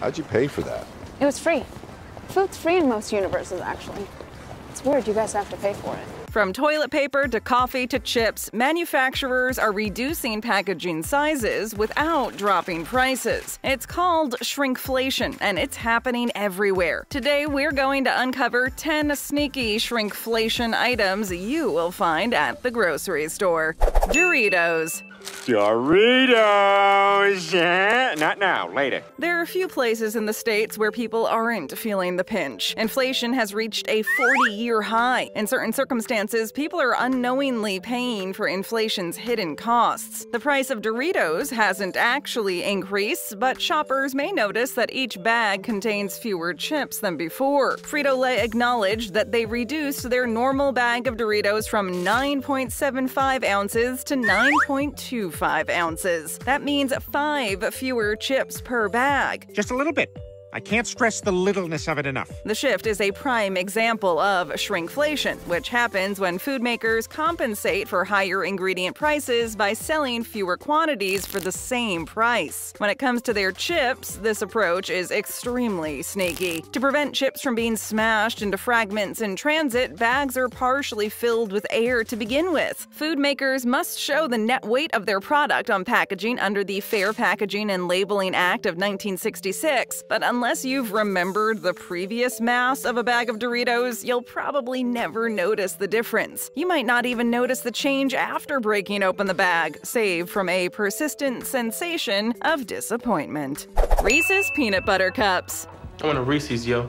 How'd you pay for that? It was free. Food's free in most universes, actually. It's weird you guys have to pay for it. From toilet paper to coffee to chips, manufacturers are reducing packaging sizes without dropping prices. It's called shrinkflation, and it's happening everywhere. Today, we're going to uncover 10 sneaky shrinkflation items you will find at the grocery store. Doritos. Doritos! Yeah. Not now, later. There are a few places in the States where people aren't feeling the pinch. Inflation has reached a 40-year high. In certain circumstances, people are unknowingly paying for inflation's hidden costs. The price of Doritos hasn't actually increased, but shoppers may notice that each bag contains fewer chips than before. Frito-Lay acknowledged that they reduced their normal bag of Doritos from 9.75 ounces to 9.25 ounces. That means 5 fewer chips per bag. Just a little bit. I can't stress the littleness of it enough. The shift is a prime example of shrinkflation, which happens when food makers compensate for higher ingredient prices by selling fewer quantities for the same price. When it comes to their chips, this approach is extremely sneaky. To prevent chips from being smashed into fragments in transit, bags are partially filled with air to begin with. Food makers must show the net weight of their product on packaging under the Fair Packaging and Labeling Act of 1966, but unless you've remembered the previous mass of a bag of Doritos, you'll probably never notice the difference. You might not even notice the change after breaking open the bag, save from a persistent sensation of disappointment. Reese's Peanut Butter Cups. I want a Reese's, yo.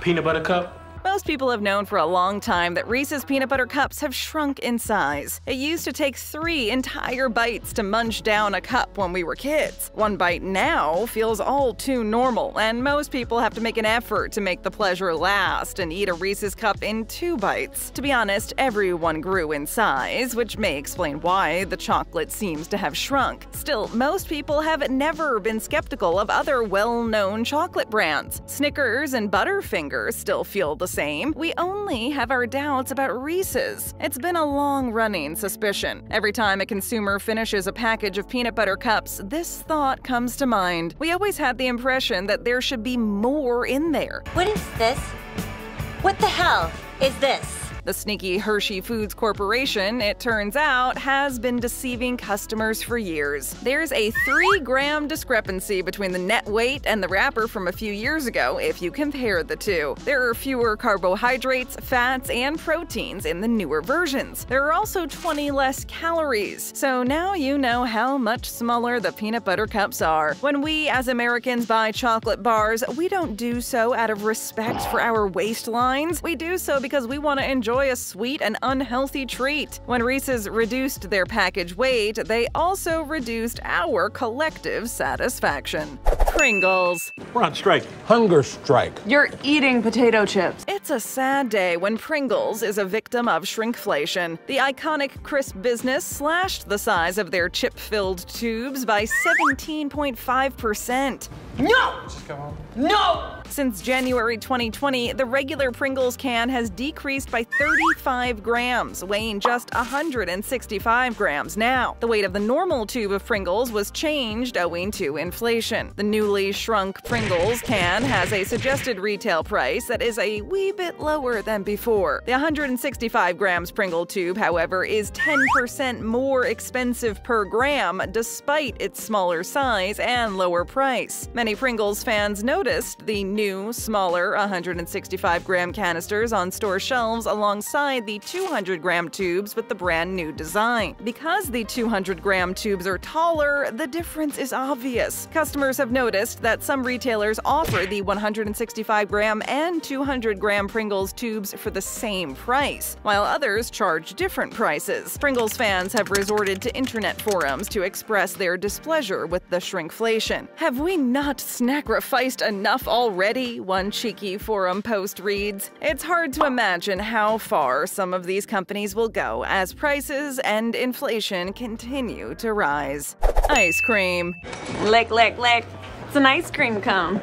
Peanut Butter Cup? Most people have known for a long time that Reese's Peanut Butter Cups have shrunk in size. It used to take 3 entire bites to munch down a cup when we were kids. One bite now feels all too normal, and most people have to make an effort to make the pleasure last and eat a Reese's cup in 2 bites. To be honest, everyone grew in size, which may explain why the chocolate seems to have shrunk. Still, most people have never been skeptical of other well-known chocolate brands. Snickers and Butterfinger still feel the same. We only have our doubts about Reese's. It's been a long-running suspicion. Every time a consumer finishes a package of peanut butter cups, this thought comes to mind. We always had the impression that there should be more in there. What is this? What the hell is this? The sneaky Hershey Foods Corporation, it turns out, has been deceiving customers for years. There's a 3-gram discrepancy between the net weight and the wrapper from a few years ago if you compare the two. There are fewer carbohydrates, fats, and proteins in the newer versions. There are also 20 less calories. So now you know how much smaller the peanut butter cups are. When we as Americans buy chocolate bars, we don't do so out of respect for our waistlines. We do so because we want to enjoy a sweet and unhealthy treat. When Reese's reduced their package weight, they also reduced our collective satisfaction. Pringles. We're on strike. Hunger strike. You're eating potato chips. It's a sad day when Pringles is a victim of shrinkflation. The iconic crisp business slashed the size of their chip-filled tubes by 17.5%. No! Just go home. No! Since January 2020, the regular Pringles can has decreased by 35 grams, weighing just 165 grams now. The weight of the normal tube of Pringles was changed owing to inflation. The newly shrunk Pringles can has a suggested retail price that is a wee bit lower than before. The 165 grams Pringle tube, however, is 10% more expensive per gram despite its smaller size and lower price. Many Pringles fans noticed the new, smaller 165-gram canisters on store shelves alongside the 200-gram tubes with the brand new design. Because the 200-gram tubes are taller, the difference is obvious. Customers have noticed that some retailers offer the 165-gram and 200-gram Pringles tubes for the same price, while others charge different prices. Pringles fans have resorted to internet forums to express their displeasure with the shrinkflation. Have we not sacrificed enough already? One cheeky forum post reads, "It's hard to imagine how far some of these companies will go as prices and inflation continue to rise." Ice cream. Lick, lick, lick. It's an ice cream cone.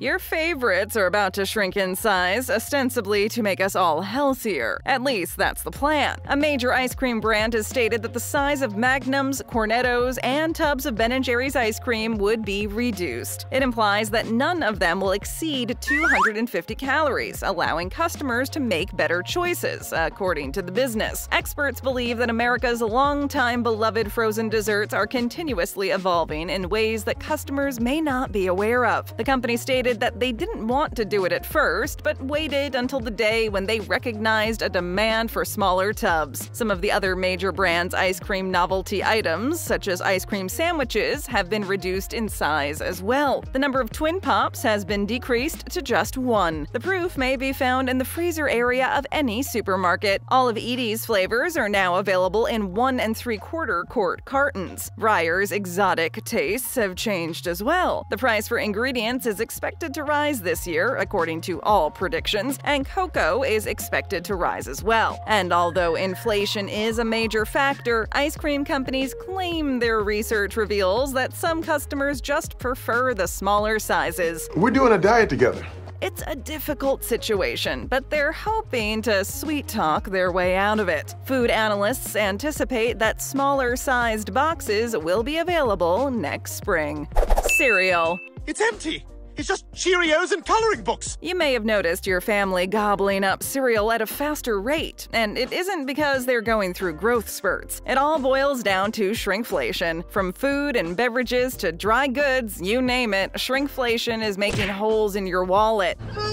Your favorites are about to shrink in size, ostensibly to make us all healthier. At least that's the plan. A major ice cream brand has stated that the size of Magnums, Cornettos, and tubs of Ben & Jerry's ice cream would be reduced. It implies that none of them will exceed 250 calories, allowing customers to make better choices, according to the business. Experts believe that America's longtime beloved frozen desserts are continuously evolving in ways that customers may not be aware of. The company stated that they didn't want to do it at first, but waited until the day when they recognized a demand for smaller tubs. Some of the other major brands' ice cream novelty items, such as ice cream sandwiches, have been reduced in size as well. The number of twin pops has been decreased to just one. The proof may be found in the freezer area of any supermarket. All of Edie's flavors are now available in 1 3/4-quart cartons. Breyer's exotic tastes have changed as well. The price for ingredients is expected to rise this year, according to all predictions, and cocoa is expected to rise as well. And although inflation is a major factor, ice cream companies claim their research reveals that some customers just prefer the smaller sizes. We're doing a diet together. It's a difficult situation, but they're hoping to sweet-talk their way out of it. Food analysts anticipate that smaller-sized boxes will be available next spring. Cereal. It's empty! It's just Cheerios and coloring books! You may have noticed your family gobbling up cereal at a faster rate, and it isn't because they're going through growth spurts. It all boils down to shrinkflation. From food and beverages to dry goods, you name it, shrinkflation is making holes in your wallet. No!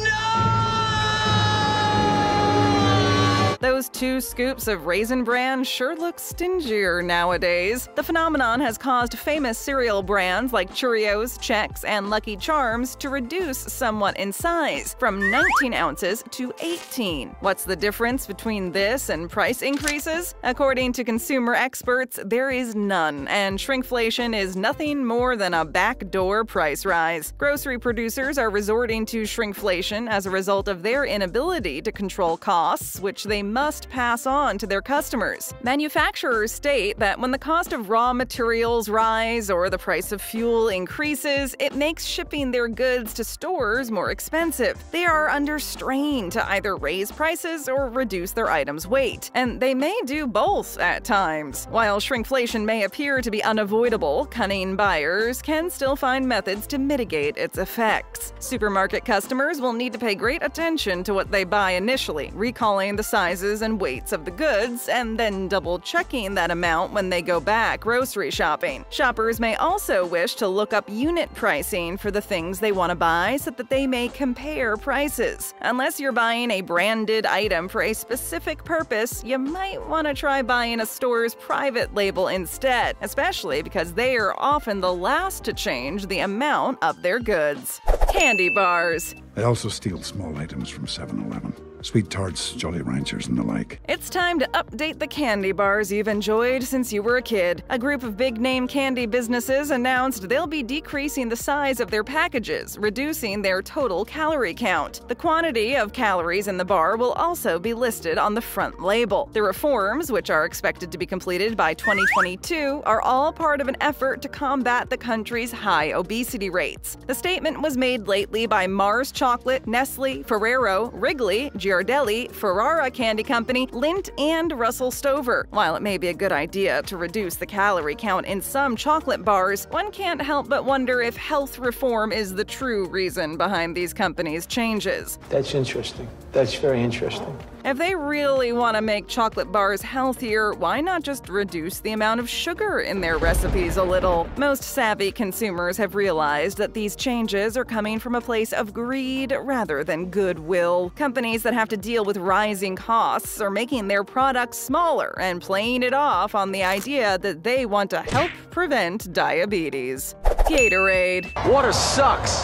Those 2 scoops of Raisin Bran sure look stingier nowadays. The phenomenon has caused famous cereal brands like Cheerios, Chex, and Lucky Charms to reduce somewhat in size, from 19 ounces to 18. What's the difference between this and price increases? According to consumer experts, there is none, and shrinkflation is nothing more than a backdoor price rise. Grocery producers are resorting to shrinkflation as a result of their inability to control costs, which they must pass on to their customers. Manufacturers state that when the cost of raw materials rise or the price of fuel increases, it makes shipping their goods to stores more expensive. They are under strain to either raise prices or reduce their items' weight, and they may do both at times. While shrinkflation may appear to be unavoidable, cunning buyers can still find methods to mitigate its effects. Supermarket customers will need to pay great attention to what they buy initially, recalling the sizes and weights of the goods, and then double-checking that amount when they go back grocery shopping. Shoppers may also wish to look up unit pricing for the things they want to buy so that they may compare prices. Unless you're buying a branded item for a specific purpose, you might want to try buying a store's private label instead, especially because they are often the last to change the amount of their goods. Candy bars. They also steal small items from 7-Eleven. Sweet Tarts, Jolly Ranchers, and the like. It's time to update the candy bars you've enjoyed since you were a kid. A group of big-name candy businesses announced they'll be decreasing the size of their packages, reducing their total calorie count. The quantity of calories in the bar will also be listed on the front label. The reforms, which are expected to be completed by 2022, are all part of an effort to combat the country's high obesity rates. The statement was made lately by Mars Chocolate, Nestlé, Ferrero, Wrigley, Giordelli, Ferrara Candy Company, Lindt, and Russell Stover. While it may be a good idea to reduce the calorie count in some chocolate bars, one can't help but wonder if health reform is the true reason behind these companies' changes. That's interesting. That's very interesting. If they really want to make chocolate bars healthier, why not just reduce the amount of sugar in their recipes a little? Most savvy consumers have realized that these changes are coming from a place of greed rather than goodwill. Companies that have to deal with rising costs are making their products smaller and playing it off on the idea that they want to help prevent diabetes. Gatorade. Water sucks.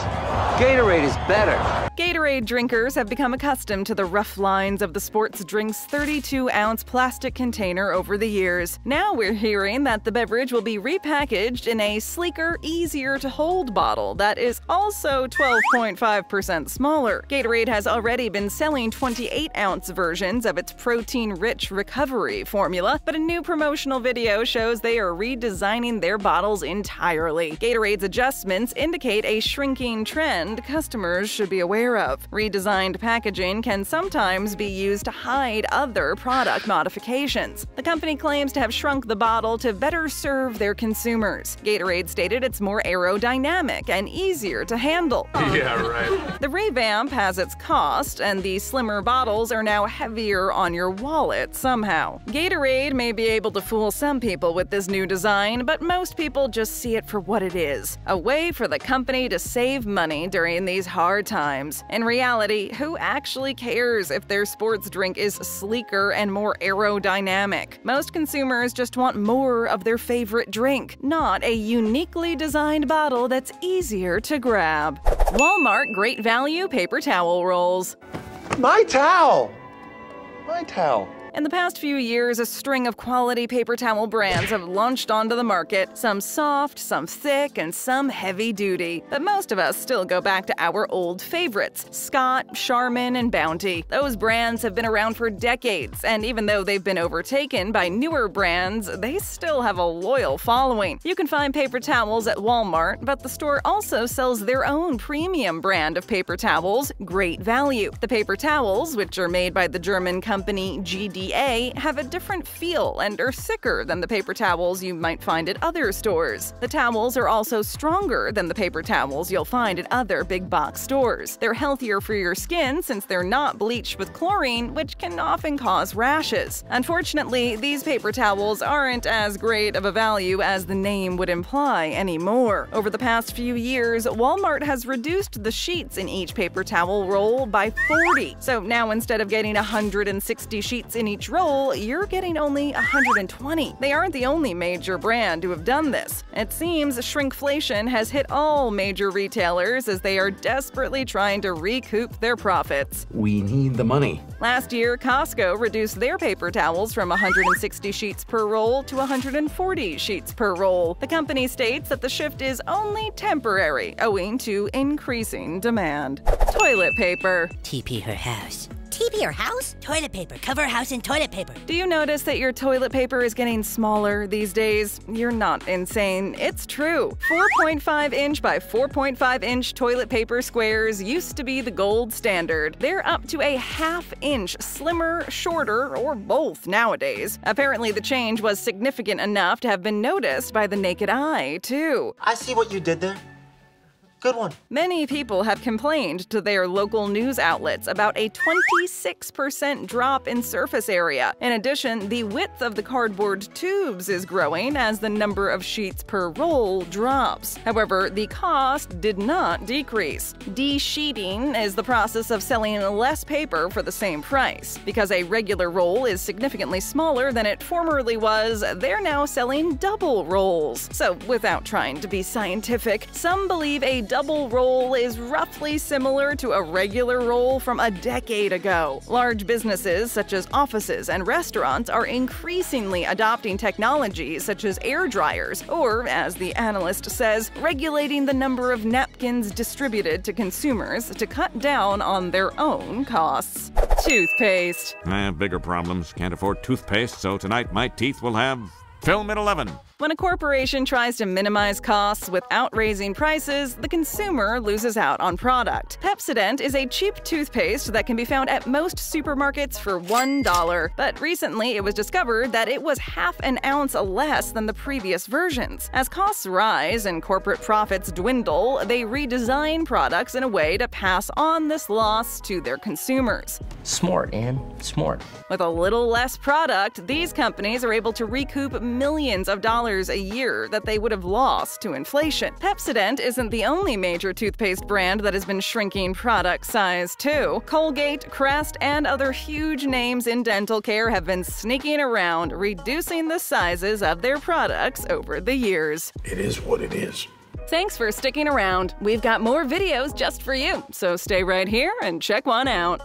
Gatorade is better. Gatorade drinkers have become accustomed to the rough lines of the sports drink's 32-ounce plastic container over the years. Now we're hearing that the beverage will be repackaged in a sleeker, easier-to-hold bottle that is also 12.5% smaller. Gatorade has already been selling 28-ounce versions of its protein-rich recovery formula, but a new promotional video shows they are redesigning their bottles entirely. Gatorade's adjustments indicate a shrinking trend customers should be aware of. Redesigned packaging can sometimes be used to hide other product modifications. The company claims to have shrunk the bottle to better serve their consumers. Gatorade stated it's more aerodynamic and easier to handle. Yeah, right. The revamp has its cost, and the slimmer bottles are now heavier on your wallet somehow. Gatorade may be able to fool some people with this new design, but most people just see it for what it is, a way for the company to save money during these hard times. In reality, who actually cares if their sports drink is sleeker and more aerodynamic? Most consumers just want more of their favorite drink, not a uniquely designed bottle that's easier to grab. Walmart Great Value paper towel rolls. My towel! My towel. In the past few years, a string of quality paper towel brands have launched onto the market, some soft, some thick, and some heavy-duty. But most of us still go back to our old favorites, Scott, Charmin, and Bounty. Those brands have been around for decades, and even though they've been overtaken by newer brands, they still have a loyal following. You can find paper towels at Walmart, but the store also sells their own premium brand of paper towels, Great Value. The paper towels, which are made by the German company G.D. have a different feel and are thicker than the paper towels you might find at other stores. The towels are also stronger than the paper towels you'll find at other big box stores. They're healthier for your skin since they're not bleached with chlorine, which can often cause rashes. Unfortunately, these paper towels aren't as great of a value as the name would imply anymore. Over the past few years, Walmart has reduced the sheets in each paper towel roll by 40. So now instead of getting 160 sheets in each roll, you're getting only 120. They aren't the only major brand to have done this. It seems shrinkflation has hit all major retailers as they are desperately trying to recoup their profits. We need the money. Last year, Costco reduced their paper towels from 160 sheets per roll to 140 sheets per roll. The company states that the shift is only temporary, owing to increasing demand. Toilet paper. TP her house. TP your house? Toilet paper. Cover house in toilet paper. Do you notice that your toilet paper is getting smaller these days? You're not insane. It's true. 4.5-inch by 4.5-inch toilet paper squares used to be the gold standard. They're up to a half-inch slimmer, shorter, or both nowadays. Apparently, the change was significant enough to have been noticed by the naked eye, too. I see what you did there. Good one. Many people have complained to their local news outlets about a 26% drop in surface area. In addition, the width of the cardboard tubes is growing as the number of sheets per roll drops. However, the cost did not decrease. De-sheeting is the process of selling less paper for the same price. Because a regular roll is significantly smaller than it formerly was, they're now selling double rolls. So, without trying to be scientific, some believe a double roll is roughly similar to a regular roll from a decade ago. Large businesses such as offices and restaurants are increasingly adopting technologies such as air dryers, or, as the analyst says, regulating the number of napkins distributed to consumers to cut down on their own costs. Toothpaste. I have bigger problems. Can't afford toothpaste, so tonight my teeth will have film at 11. When a corporation tries to minimize costs without raising prices, the consumer loses out on product. Pepsodent is a cheap toothpaste that can be found at most supermarkets for $1, but recently it was discovered that it was half an ounce less than the previous versions. As costs rise and corporate profits dwindle, they redesign products in a way to pass on this loss to their consumers. Smart, Ann. Smart. With a little less product, these companies are able to recoup millions of dollars a year that they would have lost to inflation. Pepsodent isn't the only major toothpaste brand that has been shrinking product size, too. Colgate, Crest, and other huge names in dental care have been sneaking around, reducing the sizes of their products over the years. It is what it is. Thanks for sticking around. We've got more videos just for you, so stay right here and check one out.